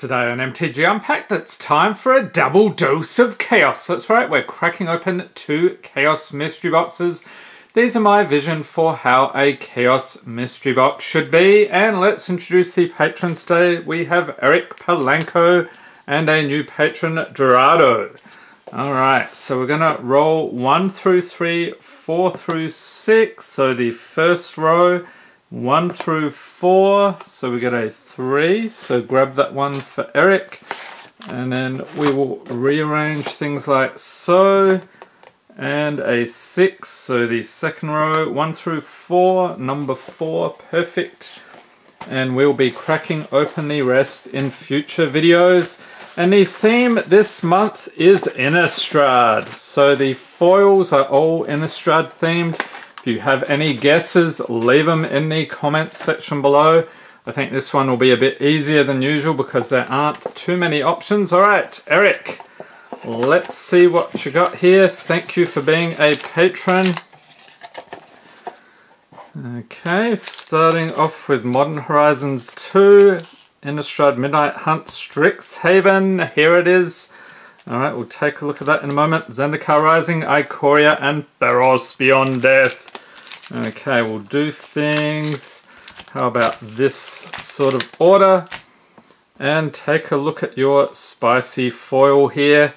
Today on MTG Unpacked, it's time for a double dose of chaos. That's right, we're cracking open two chaos mystery boxes. These are my vision for how a chaos mystery box should be. And let's introduce the patrons today. We have Eric Palanco and a new patron, Gerardo. All right, so we're gonna roll 1 through 3, 4 through 6. So the first row, 1 through 4. So we get a 3, so grab that one for Eric, and then we will rearrange things like so, and a 6, so the second row, 1 through 4, number 4, perfect, and we'll be cracking open the rest in future videos. And the theme this month is Innistrad, so the foils are all Innistrad themed. If you have any guesses, leave them in the comments section below. I think this one will be a bit easier than usual because there aren't too many options. All right, Eric, let's see what you got here. Thank you for being a patron. Okay, starting off with Modern Horizons 2, Innistrad, Midnight Hunt, Strixhaven. Here it is. All right, we'll take a look at that in a moment. Zendikar Rising, Ikoria, and Theros Beyond Death. Okay, we'll do things. How about this sort of order? And take a look at your spicy foil here.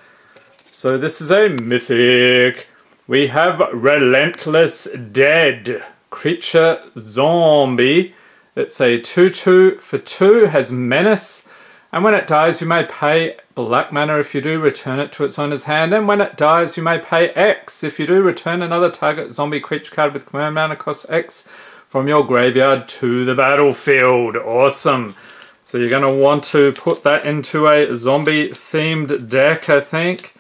So this is a mythic. We have Relentless Dead. Creature zombie. It's a 2-2 for 2, has menace. And when it dies, you may pay black mana. If you do, return it to its owner's hand. And when it dies, you may pay X. If you do, return another target zombie creature card with command mana cost X from your graveyard to the battlefield. Awesome. So you're going to want to put that into a zombie themed deck, I think.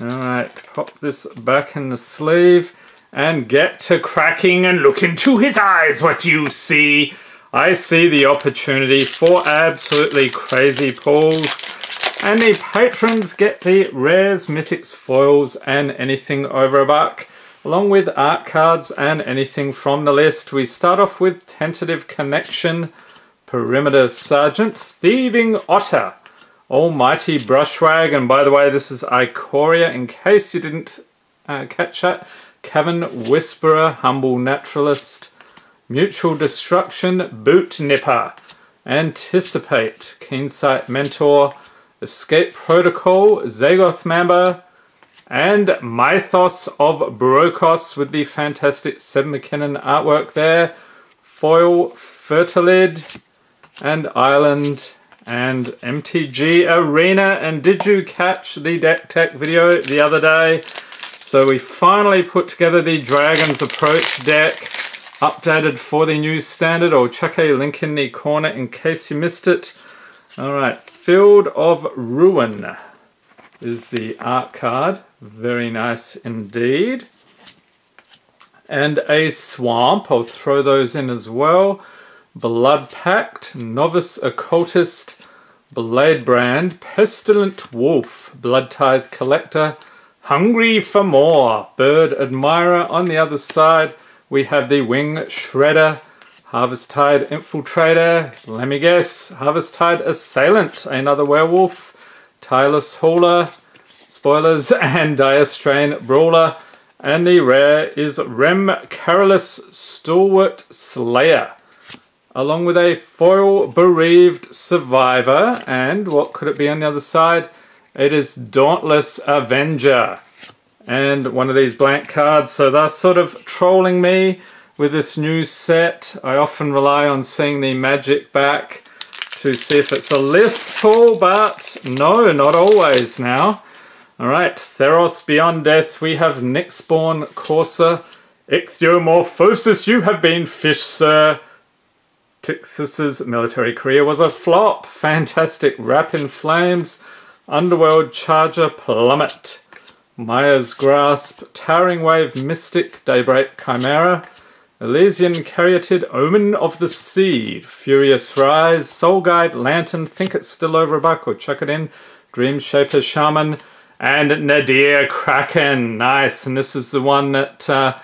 Alright, pop this back in the sleeve and get to cracking and look into his eyes what you see. I see the opportunity for absolutely crazy pulls. And the patrons get the rares, mythics, foils and anything over a buck, along with art cards and anything from the list. We start off with Tentative Connection, Perimeter Sergeant, Thieving Otter, Almighty Brushwag, and by the way, this is Ikoria, in case you didn't catch that, Cavern Whisperer, Humble Naturalist, Mutual Destruction, Boot Nipper, Anticipate, Keensight Mentor, Escape Protocol, Zagoth Mamba, and Mythos of Brokos with the fantastic Seb McKinnon artwork there. Foil, Fertilid, and Island, and MTG Arena. And did you catch the deck tech video the other day? So we finally put together the Dragon's Approach deck, updated for the new standard. I'll chuck a link in the corner in case you missed it. Alright, Field of Ruin is the art card. Very nice indeed. And a swamp, I'll throw those in as well. Blood Pact, Novice Occultist, Bladebrand, Pestilent Wolf, Blood Tithe Collector, Hungry for More, Bird Admirer. On the other side we have the Wing Shredder, Harvest Tide Infiltrator, let me guess, Harvest Tide Assailant, another werewolf, Tireless Hauler, spoilers, and Dire Strain Brawler. And the rare is Rem Carolus, Stalwart Slayer, along with a foil, Bereaved Survivor, and what could it be on the other side? It is Dauntless Avenger, and one of these blank cards. So they're sort of trolling me with this new set. I often rely on seeing the magic back to see if it's a list pull, but no, not always now. Alright, Theros Beyond Death, we have Nixborn Corsa, Ichthyomorphosis, you have been fish, sir. Tichthus's military career was a flop. Fantastic Wrap in Flames, Underworld Charger, Plummet, Maya's Grasp, Towering Wave Mystic, Daybreak Chimera, Elysian Caryatid, Omen of the Sea, Furious Rise, Soul Guide, Lantern, Think It's Still Over a Buck, or Chuck It In, Dream Shaper Shaman, and Nadia Kraken. Nice, and this is the one that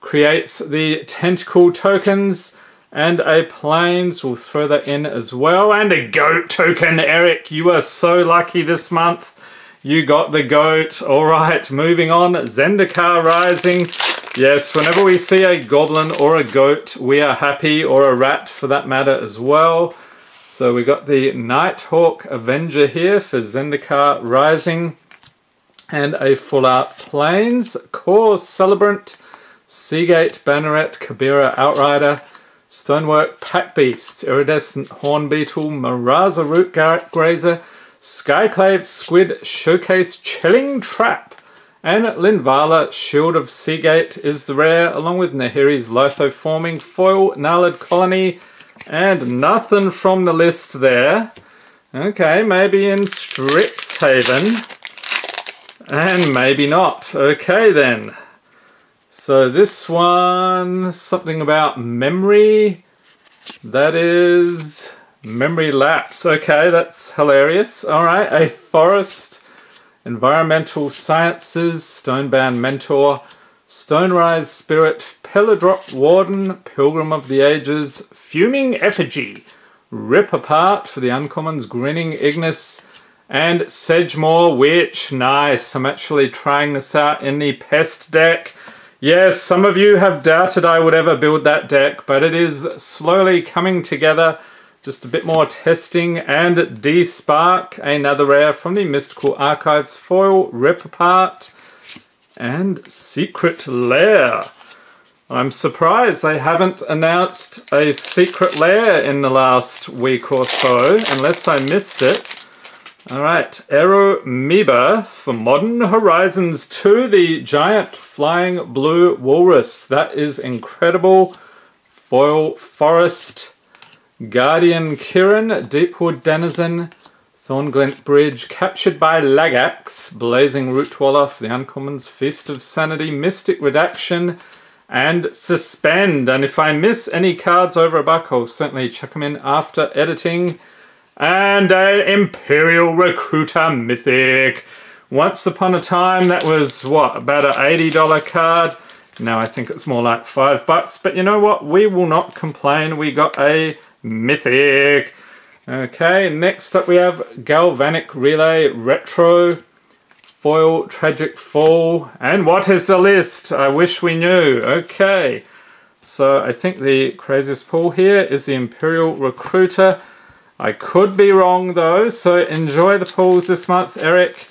creates the tentacle tokens And a Plains, we'll throw that in as well. And a goat token, Eric. You are so lucky this month. You got the goat. All right, moving on. Zendikar Rising. Yes, whenever we see a goblin or a goat, we are happy, or a rat for that matter as well. So we got the Nighthawk Avenger here for Zendikar Rising. And a full art Plains, Core Celebrant, Seagate Banneret, Kabira Outrider, Stonework Pack Beast, Iridescent Hornbeetle, Murasa Rootgrazer, Skyclave Squid Showcase Chilling Trap, and Linvala Shield of Seagate is the rare, along with Nahiri's Litho Forming Foil, Gnarled Colony, and nothing from the list there. Okay, maybe in Strixhaven, and maybe not. Okay then. So this one, something about memory. That is memory lapse. Okay, that's hilarious. All right, a forest, environmental sciences, Stonebound Mentor, Stonerise Spirit, Pillar Drop Warden, Pilgrim of the Ages, Fuming Effigy, Rip Apart for the uncommons, Grinning Ignis, and Sedgemoor Witch. Nice. I'm actually trying this out in the Pest deck. Yes, some of you have doubted I would ever build that deck, but it is slowly coming together. Just a bit more testing. And D-Spark, another rare from the Mystical Archives foil, Rip Apart, and Secret Lair. I'm surprised they haven't announced a Secret Lair in the last week or so, unless I missed it. Alright, Aeromeba for Modern Horizons 2, the giant flying blue walrus. That is incredible. Foil Forest, Guardian Kirin, Deepwood Denizen, Thornglint Bridge, Captured by Lagax, Blazing Rootwaller for the uncommons, Feast of Sanity, Mystic Redaction, and Suspend. And if I miss any cards over a buck, I'll certainly chuck them in after editing. And an Imperial Recruiter Mythic. Once upon a time, that was, what, about an $80 card? Now I think it's more like $5. But you know what? We will not complain. We got a Mythic. Okay, next up we have Galvanic Relay Retro, Foil Tragic Fall. And what is the list? I wish we knew. Okay, so I think the craziest pull here is the Imperial Recruiter. I could be wrong though, so enjoy the pulls this month, Eric.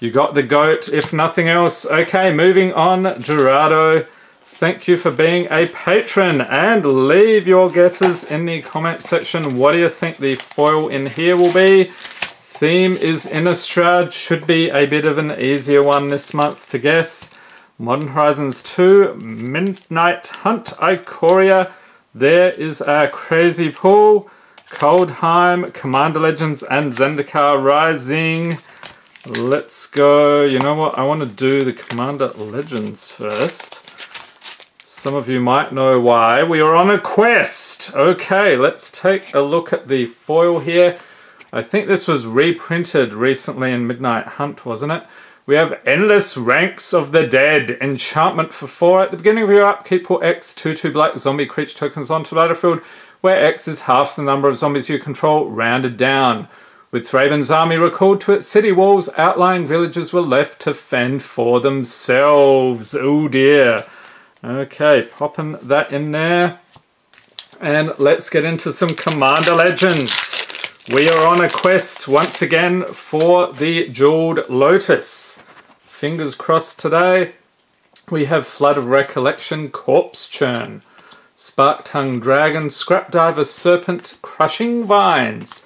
You got the goat, if nothing else. Okay, moving on, Gerardo. Thank you for being a patron, and leave your guesses in the comment section. What do you think the foil in here will be? Theme is Innistrad, should be a bit of an easier one this month to guess. Modern Horizons 2, Midnight Hunt, Ikoria. There is our crazy pull. Kaldheim, Commander Legends, and Zendikar Rising. Let's go. You know what? I want to do the Commander Legends first. Some of you might know why. We are on a quest. Okay, let's take a look at the foil here. I think this was reprinted recently in Midnight Hunt, wasn't it? We have Endless Ranks of the Dead. Enchantment for 4. At the beginning of your upkeep, pull X, 2/2 black zombie creature tokens onto the battlefield, where X is half the number of zombies you control, rounded down. With Thraben's army recalled to its city walls, outlying villages were left to fend for themselves. Oh dear. Okay, popping that in there. And let's get into some Commander Legends. We are on a quest once again for the Jeweled Lotus. Fingers crossed today. We have Flood of Recollection, Corpse Churn, Spark Tongue Dragon, Scrapdiver Serpent, Crushing Vines,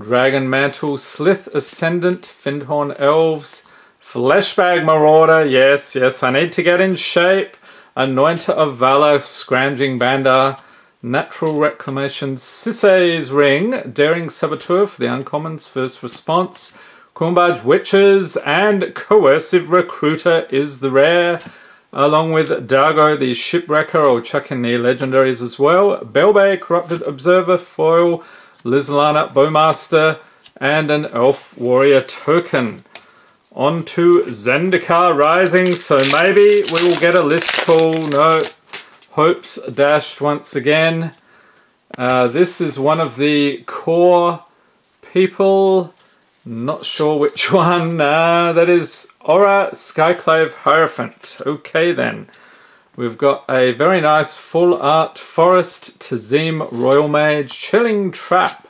Dragon Mantle, Slith Ascendant, Findhorn Elves, Fleshbag Marauder, yes, yes, I need to get in shape, Anointer of Valor, Scrounging Bandar, Natural Reclamation, Sisse's Ring, Daring Saboteur for the uncommons, First Response, Kumbaj Witches, and Coercive Recruiter is the rare. Along with Dargo, the Shipwrecker, I'll chuck in the legendaries as well. Belbay, Corrupted Observer, Foil, Lizlana, Bowmaster, and an Elf Warrior token. On to Zendikar Rising, so maybe we will get a list pull. No, hopes dashed once again. This is one of the core people, not sure which one. That is Aura Skyclave Hierophant. Okay then. We've got a very nice full art Forest Tazim Royal Mage, Chilling Trap,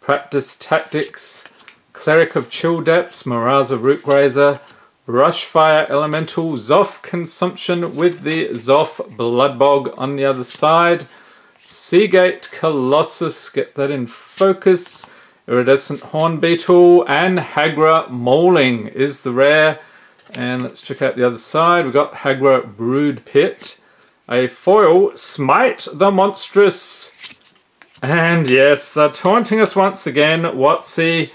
Practice Tactics, Cleric of Chill Depths, Murasa Rootgrazer, Rushfire Elemental, Zoth Consumption with the Zoth Bloodbog on the other side, Seagate Colossus, get that in focus, Iridescent Hornbeetle, and Hagra Mauling is the rare. And let's check out the other side. We've got Hagra Brood Pit, a foil, Smite the Monstrous, and yes, they're taunting us once again. Whatsy.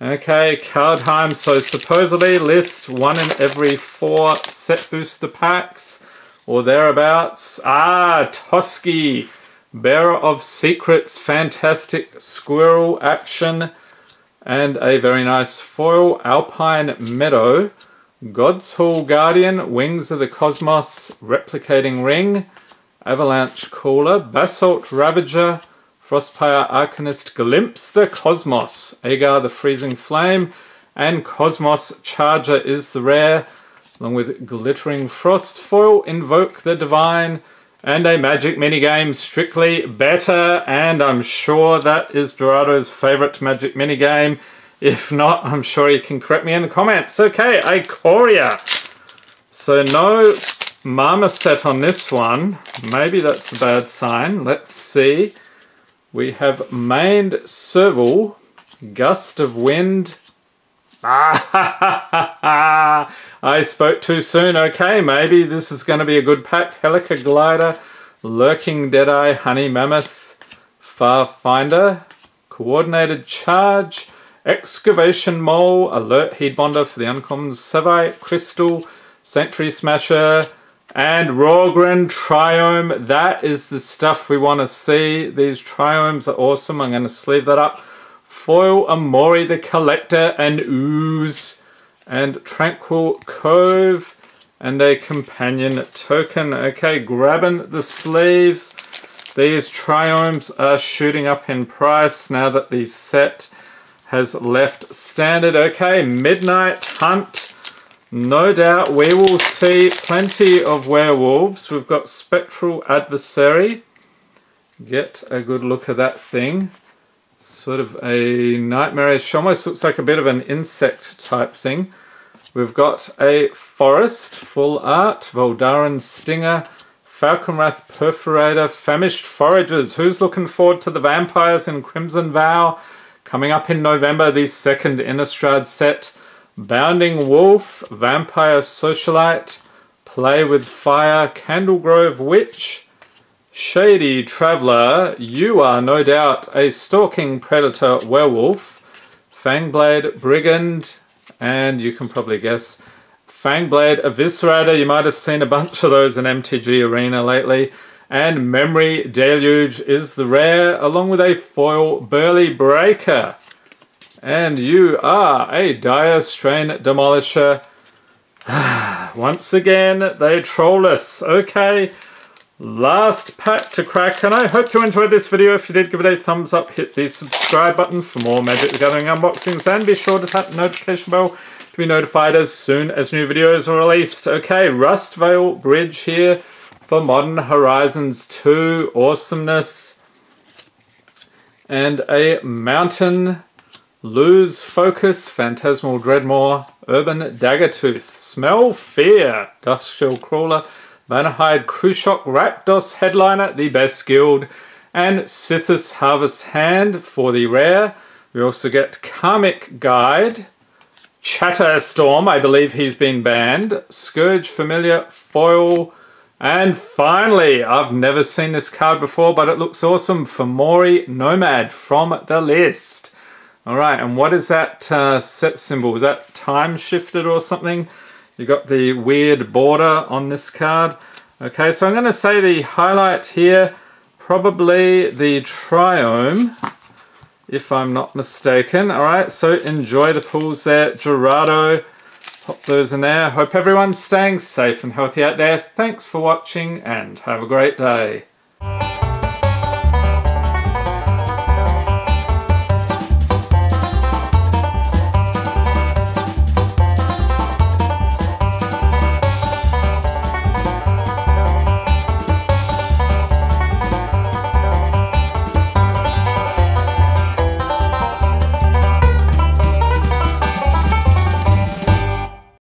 Okay, Kaldheim, so supposedly list 1 in every 4 set booster packs, or thereabouts. Ah, Toski, Bearer of Secrets, fantastic squirrel action, and a very nice foil, Alpine Meadow, God's Hall Guardian, Wings of the Cosmos, Replicating Ring, Avalanche Caller, Basalt Ravager, Frostpire Arcanist, Glimpse the Cosmos, Agar the Freezing Flame, and Cosmos Charger is the rare, along with Glittering Frost foil, Invoke the Divine, and a Magic minigame, Strictly Better, and I'm sure that is Gerardo's favourite Magic minigame. If not, I'm sure you can correct me in the comments. Okay, Ikoria. So no Marmoset on this one. Maybe that's a bad sign. Let's see. We have Maned Serval, Gust of Wind. I spoke too soon. Okay, maybe this is going to be a good pack. Helica Glider, Lurking Deadeye, Honey Mammoth, Farfinder, Coordinated Charge, Excavation Mole, Alert Heedbonder for the uncommons, Savite Crystal, Sentry Smasher, and Rawgren Triome. That is the stuff we want to see. These Triomes are awesome. I'm going to sleeve that up. Foil Amori the Collector and Ooze, and Tranquil Cove, and a companion token. Okay, grabbing the sleeves. These Triomes are shooting up in price now that the set has left standard. Okay, Midnight Hunt. No doubt we will see plenty of werewolves. We've got Spectral Adversary. Get a good look at that thing. Sort of a nightmarish, almost looks like a bit of an insect type thing. We've got a Forest, full art, Voldaren Stinger, Falconwrath Perforator, Famished Foragers. Who's looking forward to the vampires in Crimson Vow? Coming up in November, the second Innistrad set, Bounding Wolf, Vampire Socialite, Play with Fire, Candlegrove Witch, Shady Traveller. You are no doubt a stalking predator werewolf, Fangblade Brigand, and you can probably guess Fangblade Eviscerator. You might have seen a bunch of those in MTG Arena lately. And Memory Deluge is the rare, along with a foil, Burly Breaker. And you are a Dire Strain Demolisher. Once again, they troll us. Okay, last pack to crack. And I hope you enjoyed this video. If you did, give it a thumbs up. Hit the subscribe button for more Magic the Gathering unboxings. And be sure to tap the notification bell to be notified as soon as new videos are released. Okay, Rustvale Bridge here for Modern Horizons 2, awesomeness, and a Mountain, Lose Focus, Phantasmal Dreadmaw, Urban Daggertooth, Smell Fear, Dustshell Crawler, Vanahide Krushok, Rakdos Headliner, the best guild, and Sithis Harvest Hand for the rare. We also get Karmic Guide, Chatterstorm, I believe he's been banned, Scourge Familiar, foil, and finally, I've never seen this card before, but it looks awesome, Fomori Nomad from the list. All right, and what is that set symbol? Is that time shifted or something? You got the weird border on this card. Okay, so I'm going to say the highlight here, probably the Triome, if I'm not mistaken. All right, so enjoy the pulls there, Gerardo. Pop those in there. Hope everyone's staying safe and healthy out there. Thanks for watching and have a great day.